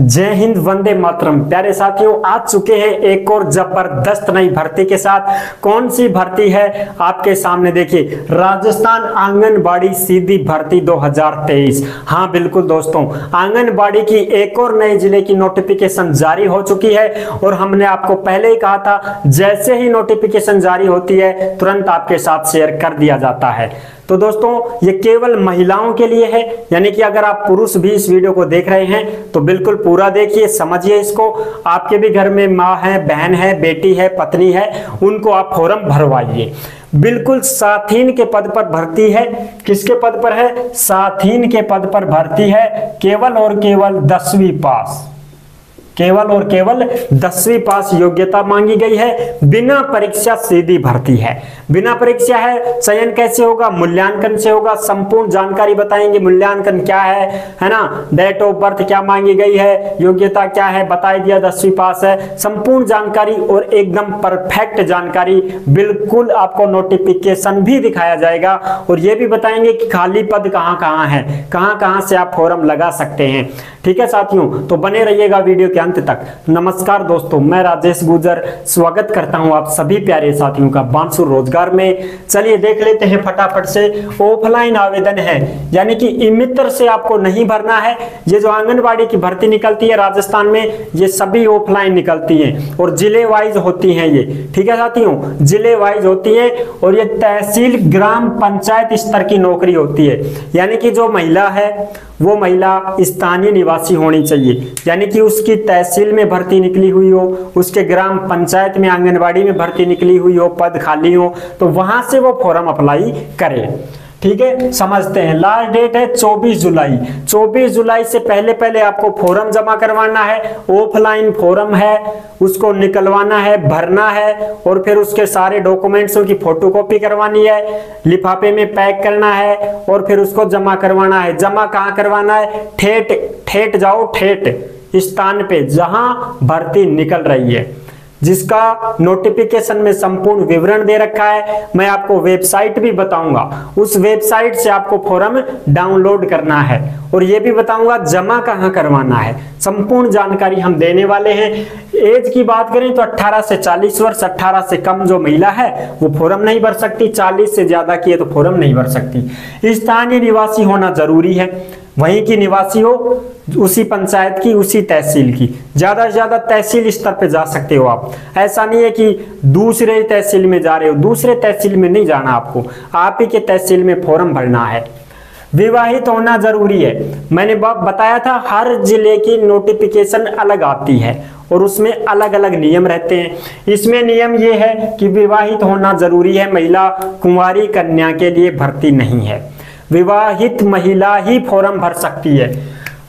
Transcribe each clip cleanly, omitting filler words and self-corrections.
जय हिंद, वंदे मातरम। प्यारे साथियों, आ चुके हैं एक और जबरदस्त नई भर्ती के साथ। कौन सी भर्ती है आपके सामने देखिए, राजस्थान आंगनबाड़ी सीधी भर्ती 2023। हाँ बिल्कुल दोस्तों, आंगनबाड़ी की एक और नए जिले की नोटिफिकेशन जारी हो चुकी है और हमने आपको पहले ही कहा था, जैसे ही नोटिफिकेशन जारी होती है तुरंत आपके साथ शेयर कर दिया जाता है। तो दोस्तों, ये केवल महिलाओं के लिए है, यानी कि अगर आप पुरुष भी इस वीडियो को देख रहे हैं तो बिल्कुल पूरा देखिए, समझिए इसको। आपके भी घर में माँ है, बहन है, बेटी है, पत्नी है, उनको आप फॉर्म भरवाइए। बिल्कुल साथीन के पद पर भर्ती है। किसके पद पर है? साथीन के पद पर भर्ती है। केवल और केवल 10वीं पास, केवल और केवल 10वीं पास योग्यता मांगी गई है। बिना परीक्षा सीधी भर्ती है। बिना परीक्षा है, चयन कैसे होगा? मूल्यांकन से होगा। संपूर्ण जानकारी बताएंगे, मूल्यांकन क्या है ना, डेट ऑफ बर्थ क्या मांगी गई है, योग्यता क्या है, बताई दिया 10वीं पास है। संपूर्ण जानकारी और एकदम परफेक्ट जानकारी बिल्कुल आपको नोटिफिकेशन भी दिखाया जाएगा और ये भी बताएंगे कि खाली पद कहाँ है, कहाँ से आप फॉर्म लगा सकते हैं। ठीक है साथियों, तो बने रहिएगा वीडियो के अंत तक। नमस्कार दोस्तों, मैं राजेश गुर्जर स्वागत करता हूं आप सभी प्यारे साथियों का बांसुर रोजगार में। चलिए देख लेते हैं फटाफट से। ऑफलाइन आवेदन है, यानी कि ई-मित्र से आपको नहीं भरना है। ये जो आंगनबाड़ी की भर्ती निकलती है राजस्थान में, ये सभी ऑफलाइन निकलती है और जिले वाइज होती है ये। ठीक है साथियों, जिले वाइज होती है और ये तहसील ग्राम पंचायत स्तर की नौकरी होती है, यानी कि जो महिला है वो महिला स्थानीय निवासी होनी चाहिए, यानी कि उसकी तहसील में भर्ती निकली हुई हो, उसके ग्राम पंचायत में आंगनबाड़ी में भर्ती निकली हुई हो, पद खाली हो, तो वहां से वो फॉर्म अप्लाई करे। ठीक है, समझते हैं। लास्ट डेट है 24 जुलाई। 24 जुलाई से पहले आपको फॉर्म जमा करवाना है। ऑफलाइन फॉर्म है, उसको निकलवाना है, भरना है और फिर उसके सारे डॉक्यूमेंट्सों की फोटोकॉपी करवानी है, लिफाफे में पैक करना है और फिर उसको जमा करवाना है। जमा कहाँ करवाना है? ठेठ जाओ, ठेठ स्थान पे जहां भर्ती निकल रही है, जिसका नोटिफिकेशन में संपूर्ण विवरण दे रखा है। मैं आपको वेबसाइट भी बताऊंगा, उस वेबसाइट से आपको फॉर्म डाउनलोड करना है और ये भी बताऊंगा जमा कहाँ करवाना है। संपूर्ण जानकारी हम देने वाले हैं। एज की बात करें तो 18 से 40 वर्ष, 18 से कम जो महिला है वो फॉर्म नहीं भर सकती, 40 से ज्यादा की है तो फॉर्म नहीं भर सकती। स्थानीय निवासी होना जरूरी है, वहीं की निवासी हो, उसी पंचायत की, उसी तहसील की। ज्यादा से ज्यादा तहसील स्तर पे जा सकते हो आप। ऐसा नहीं है कि दूसरे तहसील में जा रहे हो, दूसरे तहसील में नहीं जाना आपको, आप ही के तहसील में फॉर्म भरना है। विवाहित होना जरूरी है। मैंने बताया था हर जिले की नोटिफिकेशन अलग आती है और उसमें अलग अलग नियम रहते हैं। इसमें नियम ये है कि विवाहित होना जरूरी है, महिला कुंवारी कन्या के लिए भर्ती नहीं है। विवाहित महिला ही फॉर्म भर सकती है।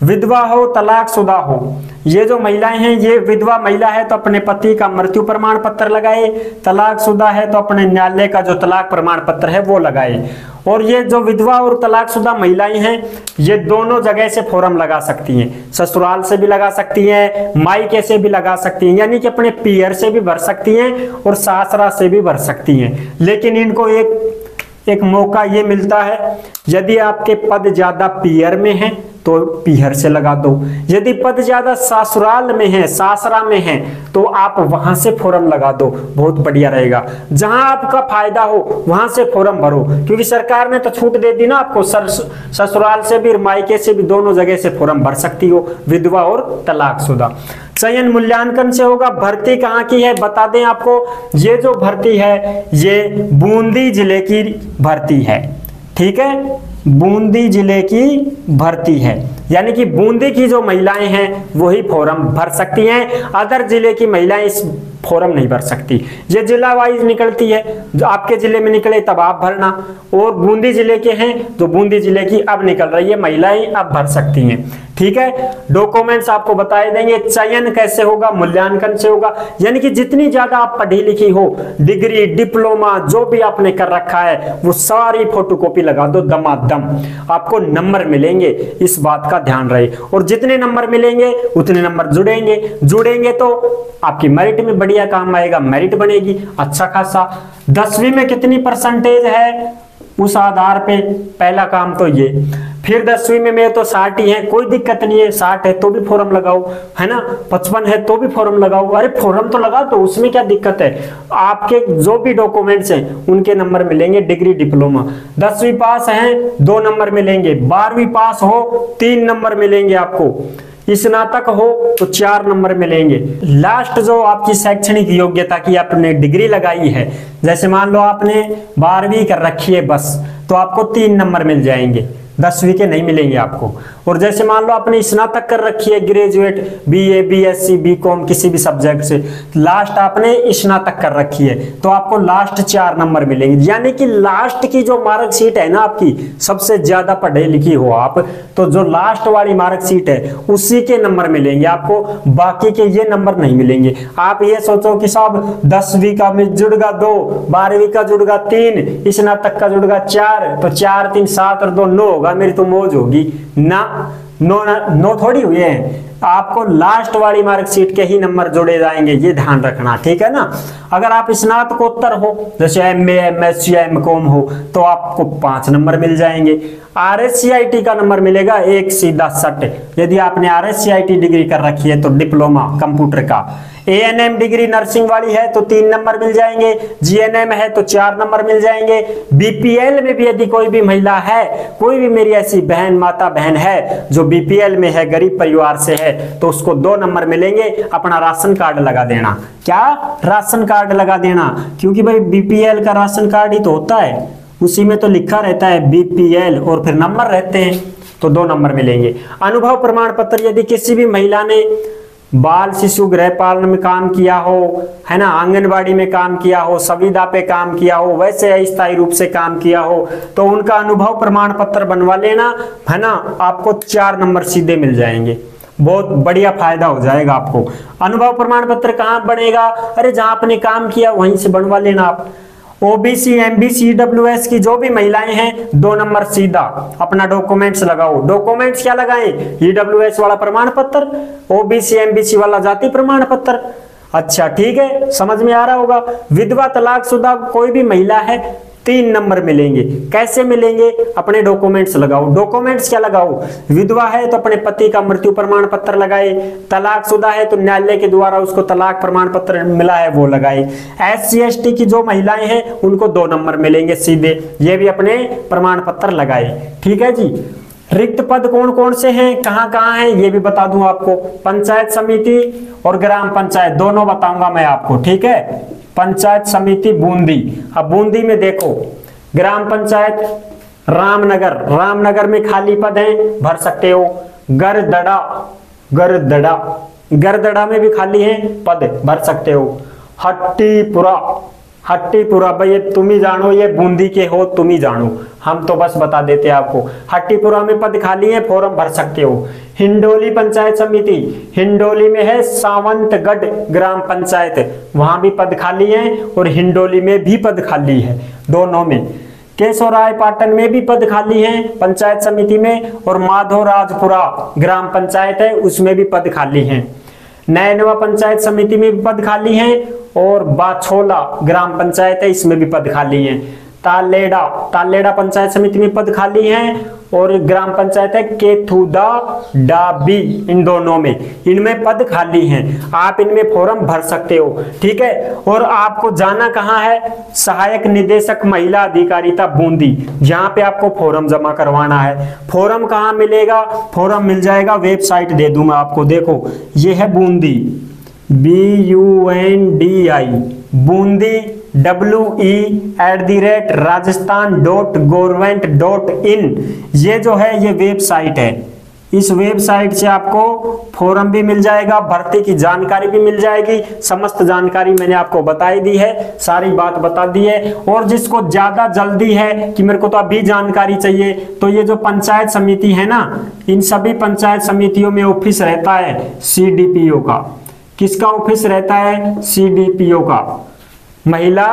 विधवा हो, तलाकशुदा हो, ये जो महिलाएं हैं, ये विधवा महिला है तो अपने पति का मृत्यु प्रमाण पत्र लगाए, तलाकशुदा है तो अपने न्यायालय का जो तलाक प्रमाण पत्र है वो लगाए। और ये जो विधवा और तलाकशुदा महिलाएं हैं, ये दोनों जगह से फॉर्म लगा सकती हैं। ससुराल से भी लगा सकती हैं, मायके से भी लगा सकती हैं, यानी कि अपने पीयर से भी भर सकती हैं और सासरा से भी भर सकती हैं। लेकिन इनको एक मौका ये मिलता है, यदि आपके पद ज्यादा पीयर में है तो पीहर से लगा दो, यदि पद ज्यादा ससुराल में है, सासरा में है, तो आप वहां से फॉर्म लगा दो, बहुत बढ़िया रहेगा। जहां आपका फायदा हो वहां से फॉर्म भरो, क्योंकि सरकार ने तो छूट दे दी ना आपको, ससुराल से भी, मायके से भी, दोनों जगह से फॉर्म भर सकती हो, विधवा और तलाकशुदा। चयन मूल्यांकन से होगा। भर्ती कहाँ की है बता दें आपको, ये जो भर्ती है ये बूंदी जिले की भर्ती है। ठीक है, बूंदी जिले की भर्ती है, यानी कि बूंदी की जो महिलाएं हैं वही फॉर्म भर सकती हैं, अदर जिले की महिलाएं इस फॉर्म नहीं भर सकती। ये जिला वाइज निकलती है, जो आपके जिले में निकले तब आप भरना, और बूंदी जिले के हैं तो बूंदी जिले की अब निकल रही है महिलाएं, अब भर सकती हैं। ठीक है, डॉक्यूमेंट्स आपको बताए देंगे। चयन कैसे होगा? मूल्यांकन से होगा, यानी कि जितनी ज्यादा आप पढ़ी लिखी हो, डिग्री, डिप्लोमा, जो भी आपने कर रखा है वो सारी फोटोकॉपी लगा दो दमादम, आपको नंबर मिलेंगे, इस बात का ध्यान रहे। और जितने नंबर मिलेंगे उतने नंबर जुड़ेंगे तो आपकी मेरिट में बढ़िया काम आएगा, मेरिट बनेगी अच्छा खासा। 10वीं में कितनी परसेंटेज है उस आधार पे पहला काम तो ये। फिर 10वीं में मेरे तो 60 ही है, कोई दिक्कत नहीं है, 60 है तो भी फॉर्म लगाओ, है ना, 55 है तो भी फॉर्म लगाओ, अरे फॉर्म तो लगा तो उसमें क्या दिक्कत है। आपके जो भी डॉक्यूमेंट्स हैं उनके नंबर मिलेंगे, डिग्री डिप्लोमा 10वीं पास हैं 2 नंबर मिलेंगे, 12वीं पास हो 3 नंबर मिलेंगे आपको, स्नातक हो तो 4 नंबर मिलेंगे। लास्ट जो आपकी शैक्षणिक योग्यता की आपने डिग्री लगाई है, जैसे मान लो आपने 12वीं कर रखी है बस, तो आपको 3 नंबर मिल जाएंगे, 10वीं के नहीं मिलेंगे आपको। और जैसे मान लो आपने स्नातक कर रखी है, ग्रेजुएट बीए, बीएससी, बीकॉम किसी भी सब्जेक्ट से लास्ट आपने स्नातक कर रखी है, तो आपको लास्ट 4 नंबर मिलेंगे। यानी कि लास्ट की जो मार्कशीट है ना आपकी, सबसे ज्यादा पढ़े लिखी हो आप, तो जो लास्ट वाली मार्कशीट है उसी के नंबर मिलेंगे आपको, बाकी के ये नंबर नहीं मिलेंगे। आप ये सोचो कि साहब 10वीं का जुड़गा 2, 12वीं का जुड़गा 3, स्नातक का जुड़गा 4, तो 4, 3, 7 और 2, 9 होगा, मेरी तो मौज होगी ना, नो थोड़ी हुए हैं। आपको लास्ट वाली मार्कशीट के ही नंबर जोड़े जाएंगे, ये ध्यान रखना, ठीक है ना। अगर आप स्नातकोत्तर हो, जैसे एमए, एमएससी, एमकॉम हो, तो आपको 5 नंबर मिल जाएंगे। आरएससीआईटी का नंबर मिलेगा 1 सीधा 60, यदि आपने आरएससीआईटी डिग्री कर रखी है तो डिप्लोमा कंप्यूटर का। एएनएम डिग्री नर्सिंग वाली है तो 3 नंबर मिल जाएंगे, जीएनएम है तो 4 नंबर मिल जाएंगे। बीपीएल में भी यदि कोई भी महिला है, कोई भी मेरी ऐसी बहन, माता बहन है जो बीपीएल में है, गरीब परिवार से है, तो उसको 2 नंबर मिलेंगे। अपना राशन कार्ड लगा देना, क्या राशन कार्ड लगा देना, क्योंकि भाई बीपीएल का राशन कार्ड ही तो होता है, उसी में तो लिखा रहता है बीपीएल और फिर नंबर रहते हैं, तो 2 नंबर मिलेंगे। अनुभव प्रमाण पत्र, यदि किसी भी महिला ने बाल शिशु गृह पालन में काम किया हो, है ना, आंगनबाड़ी में काम किया हो, संविदा पे काम किया हो, वैसे अस्थायी रूप से काम किया हो, तो उनका अनुभव प्रमाण पत्र बनवा लेना, है ना, आपको 4 नंबर सीधे मिल जाएंगे, बहुत बढ़िया फायदा हो जाएगा आपको। अनुभव प्रमाण पत्र कहाँ बनेगा, अरे जहाँ आपने काम किया वहीं से बनवा लेना आप। ओबीसी, एमबीसी, ईडब्ल्यूएस की जो भी महिलाएं हैं, 2 नंबर सीधा अपना डॉक्यूमेंट्स लगाओ। डॉक्यूमेंट्स क्या लगाएं, ईडब्ल्यूएस वाला प्रमाण पत्र, ओबीसी एमबीसी वाला जाति प्रमाण पत्र। अच्छा, ठीक है, समझ में आ रहा होगा। विधवा, तलाकशुदा कोई भी महिला है, 3 नंबर मिलेंगे। कैसे मिलेंगे, अपने डॉक्यूमेंट्स लगाओ। डॉक्यूमेंट्स क्या लगाओ, विधवा है तो अपने पति का मृत्यु प्रमाण पत्र लगाए, तलाकशुदा है तो न्यायालय के द्वारा उसको तलाक प्रमाण पत्र मिला है वो लगाए। SC ST की जो महिलाएं हैं उनको 2 नंबर मिलेंगे सीधे, ये भी अपने प्रमाण पत्र लगाए, ठीक है जी। रिक्त पद कौन कौन से हैं, कहाँ हैं, ये भी बता दूं आपको। पंचायत समिति और ग्राम पंचायत दोनों बताऊंगा मैं आपको, ठीक है। पंचायत समिति बूंदी, अब बूंदी में देखो, ग्राम पंचायत रामनगर, रामनगर में खाली पद हैं, भर सकते हो। गरदड़ा, गरदड़ा, गरदड़ा में भी खाली है पद, भर सकते हो। हट्टीपुरा, हट्टीपुरा भाई तुम ही जानो, ये बूंदी के हो तुम ही जानो, हम तो बस बता देते हैं आपको। हट्टीपुरा में पद खाली है, फॉर्म भर सकते हो। हिंडोली पंचायत समिति, हिंडोली में है सावंतगढ़ ग्राम पंचायत, वहां भी पद खाली है और हिंडोली में भी पद खाली है, दोनों में। केशव राय पाटन में भी पद खाली है पंचायत समिति में, और माधोराजपुरा ग्राम पंचायत है उसमें भी पद खाली है। नैनवा पंचायत समिति में भी पद खाली है, और बाछोला ग्राम पंचायत है इसमें भी पद खाली है। तालेडा, तालेडा पंचायत समिति में पद खाली है, और ग्राम पंचायत है केथुदा डाबी, इन दोनों में, इनमें पद खाली हैं, आप इनमें फॉर्म भर सकते हो, ठीक है। और आपको जाना कहाँ है, सहायक निदेशक महिला अधिकारिता बूंदी, जहाँ पे आपको फॉर्म जमा करवाना है। फॉर्म कहाँ मिलेगा, फॉर्म मिल जाएगा, वेबसाइट दे दूँ मैं आपको, देखो ये है बूंदी, BUNDI, बूंदी WE@rajasthan.government.in, ये जो है ये वेबसाइट है। इस वेबसाइट से आपको फॉर्म भी मिल जाएगा, भर्ती की जानकारी भी मिल जाएगी। समस्त जानकारी मैंने आपको बताई दी है, सारी बात बता दी है। और जिसको ज़्यादा जल्दी है कि मेरे को तो अभी जानकारी चाहिए, तो ये जो पंचायत समिति है ना, इन सभी पंचायत समितियों में ऑफिस रहता है CDPO का। किसका ऑफिस रहता है, CDPO का, महिला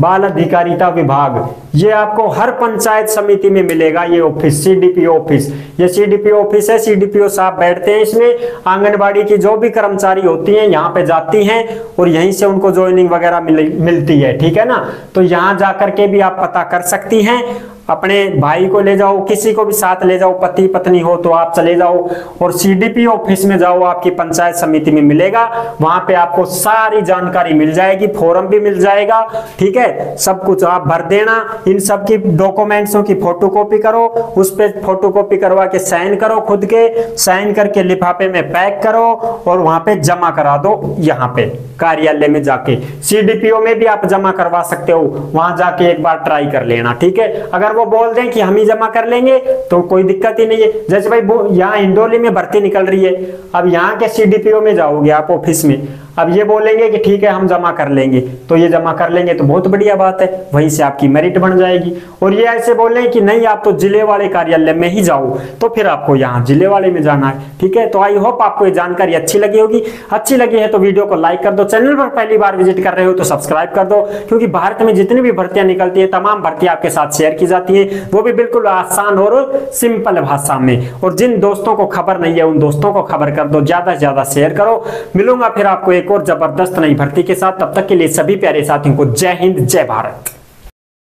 बाल अधिकारिता विभाग। ये आपको हर पंचायत समिति में मिलेगा ये ऑफिस, CDPO ऑफिस। ये CDPO ऑफिस है, CDPO साहब बैठते हैं इसमें। आंगनबाड़ी की जो भी कर्मचारी होती हैं यहाँ पे जाती हैं और यहीं से उनको ज्वाइनिंग वगैरह मिलती है, ठीक है ना। तो यहाँ जाकर के भी आप पता कर सकती हैं। अपने भाई को ले जाओ, किसी को भी साथ ले जाओ, पति पत्नी हो तो आप चले जाओ और सीडीपीओ ऑफिस में जाओ, आपकी पंचायत समिति में मिलेगा, वहां पे आपको सारी जानकारी मिल जाएगी, फॉर्म भी मिल जाएगा, ठीक है, सब कुछ आप भर देना, इन सब की डॉक्यूमेंट्सों की फोटोकॉपी करो, उस पे फोटोकॉपी करवा के साइन करो, खुद के साइन करके लिफाफे में पैक करो और वहां पे जमा करा दो, यहाँ पे कार्यालय में जाके। सीडीपीओ में भी आप जमा करवा सकते हो, वहां जाके एक बार ट्राई कर लेना, ठीक है। अगर वो बोल दें कि हम ही जमा कर लेंगे तो कोई दिक्कत ही नहीं है। जैसे भाई यहाँ हिंडोली में भर्ती निकल रही है, अब यहाँ के सीडीपीओ में जाओगे आप ऑफिस में, अब ये बोलेंगे कि ठीक है हम जमा कर लेंगे, तो ये जमा कर लेंगे तो बहुत बढ़िया बात है, वहीं से आपकी मेरिट बन जाएगी। और ये ऐसे बोलें कि नहीं आप तो जिले वाले कार्यालय में ही जाओ, तो फिर आपको यहाँ जिले वाले में जाना है, ठीक है। तो आई होप आपको ये जानकारी अच्छी लगी होगी, अच्छी लगी है तो वीडियो को लाइक कर दो, चैनल पर पहली बार विजिट कर रहे हो तो सब्सक्राइब कर दो, क्योंकि भारत में जितनी भी भर्तियां निकलती है तमाम भर्तियां आपके साथ शेयर की जाती है, वो भी बिल्कुल आसान और सिंपल भाषा में। और जिन दोस्तों को खबर नहीं है उन दोस्तों को खबर कर दो, ज्यादा से ज्यादा शेयर करो। मिलूंगा फिर आपको एक और जबरदस्त नई भर्ती के साथ, तब तक के लिए सभी प्यारे साथियों को जय हिंद, जय भारत।